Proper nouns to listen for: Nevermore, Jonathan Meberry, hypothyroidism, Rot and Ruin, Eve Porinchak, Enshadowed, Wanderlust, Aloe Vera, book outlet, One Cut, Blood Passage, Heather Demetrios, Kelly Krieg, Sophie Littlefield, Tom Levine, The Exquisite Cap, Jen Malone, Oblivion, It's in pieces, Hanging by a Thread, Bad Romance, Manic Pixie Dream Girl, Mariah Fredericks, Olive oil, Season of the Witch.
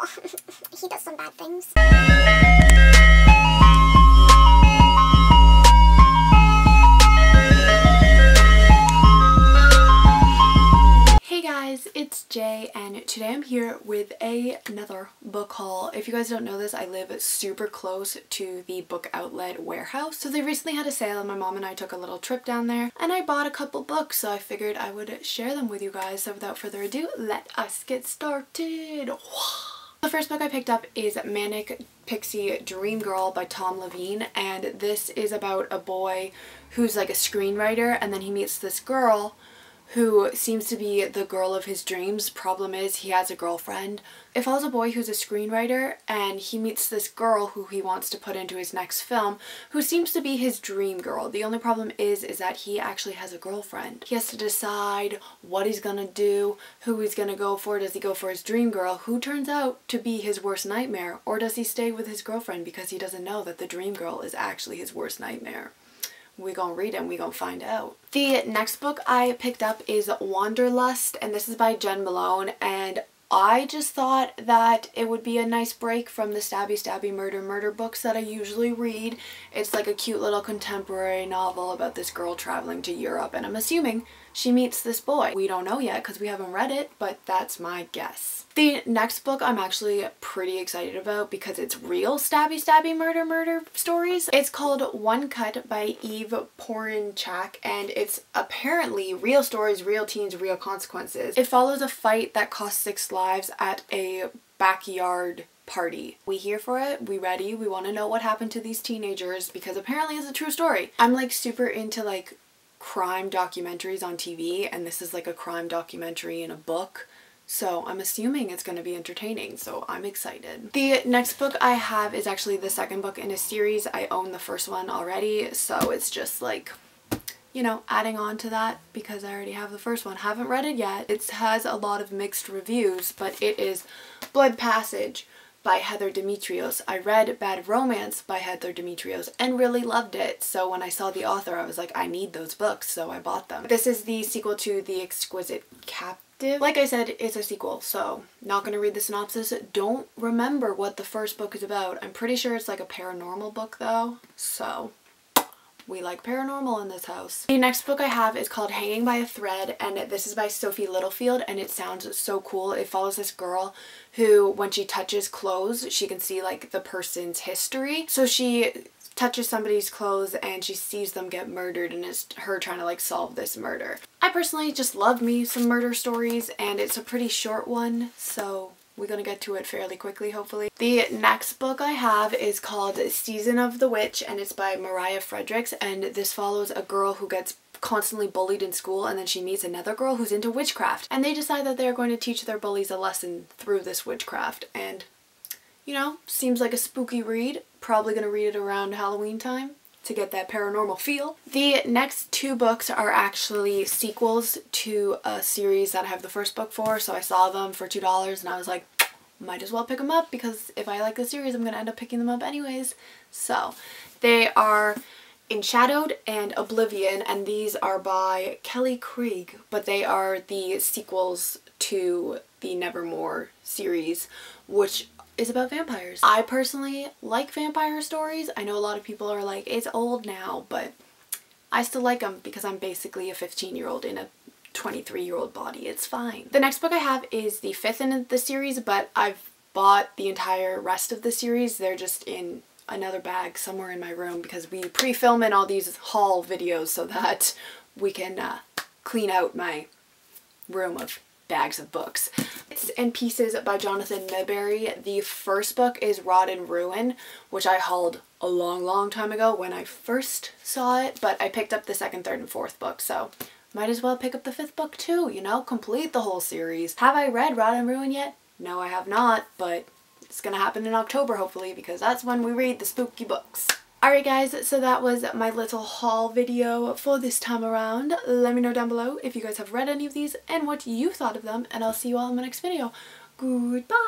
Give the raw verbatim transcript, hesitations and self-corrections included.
Aww. He does some bad things. Hey guys, it's Jay and today I'm here with a, another book haul. If you guys don't know this, I live super close to the book outlet Warehouse. So they recently had a sale and my mom and I took a little trip down there and I bought a couple books, so I figured I would share them with you guys. So without further ado, let us get started. The first book I picked up is Manic Pixie Dream Girl by Tom Levine, and this is about a boy who's like a screenwriter and then he meets this girl who seems to be the girl of his dreams. Problem is, he has a girlfriend. It follows a boy who's a screenwriter and he meets this girl who he wants to put into his next film, who seems to be his dream girl. The only problem is, is that he actually has a girlfriend. He has to decide what he's gonna do, who he's gonna go for. Does he go for his dream girl, who turns out to be his worst nightmare, or does he stay with his girlfriend because he doesn't know that the dream girl is actually his worst nightmare? We gonna read it and we gonna find out. The next book I picked up is Wanderlust, and this is by Jen Malone, and I just thought that it would be a nice break from the stabby stabby murder murder books that I usually read. It's like a cute little contemporary novel about this girl traveling to Europe, and I'm assuming she meets this boy. We don't know yet because we haven't read it, but that's my guess. The next book I'm actually pretty excited about because it's real stabby stabby murder murder stories. It's called One Cut by Eve Porinchak, and it's apparently real stories, real teens, real consequences. It follows a fight that costs six lives lives at a backyard party. We here for it, we ready, we want to know what happened to these teenagers because apparently it's a true story. I'm like super into like crime documentaries on T V, and this is like a crime documentary in a book. So I'm assuming it's going to be entertaining, so I'm excited. The next book I have is actually the second book in a series. I own the first one already, so it's just like, you know, adding on to that because I already have the first one. Haven't read it yet. It has a lot of mixed reviews, but it is Blood Passage by Heather Demetrios. I read Bad Romance by Heather Demetrios and really loved it. So when I saw the author, I was like, I need those books, so I bought them. This is the sequel to The Exquisite Cap. Like I said, it's a sequel, so not gonna read the synopsis. Don't remember what the first book is about. I'm pretty sure it's like a paranormal book though, so we like paranormal in this house. The next book I have is called Hanging by a Thread, and this is by Sophie Littlefield, and it sounds so cool. It follows this girl who, when she touches clothes, she can see like the person's history. So she touches somebody's clothes and she sees them get murdered, and it's her trying to like solve this murder. I personally just love me some murder stories, and it's a pretty short one, so we're gonna get to it fairly quickly, hopefully. The next book I have is called Season of the Witch, and it's by Mariah Fredericks, and this follows a girl who gets constantly bullied in school, and then she meets another girl who's into witchcraft, and they decide that they're going to teach their bullies a lesson through this witchcraft. And you know, seems like a spooky read. Probably gonna read it around Halloween time to get that paranormal feel. The next two books are actually sequels to a series that I have the first book for, so I saw them for two dollars and I was like, might as well pick them up because if I like the series, I'm gonna end up picking them up anyways. So they are Enshadowed and Oblivion, and these are by Kelly Krieg, but they are the sequels to the Nevermore series, which is about vampires. I personally like vampire stories. I know a lot of people are like, it's old now, but I still like them because I'm basically a fifteen year old in a twenty-three year old body. It's fine. The next book I have is the fifth in the series, but I've bought the entire rest of the series. They're just in another bag somewhere in my room because we pre-film in all these haul videos so that we can uh, clean out my room of bags of books. It's in Pieces by Jonathan Meberry. The first book is Rot and Ruin, which I hauled a long, long time ago when I first saw it, but I picked up the second, third, and fourth book, so might as well pick up the fifth book too, you know, complete the whole series. Have I read Rot and Ruin yet? No, I have not, but it's gonna happen in October hopefully because that's when we read the spooky books. Alright guys, so that was my little haul video for this time around. Let me know down below if you guys have read any of these and what you thought of them, and I'll see you all in my next video. Goodbye!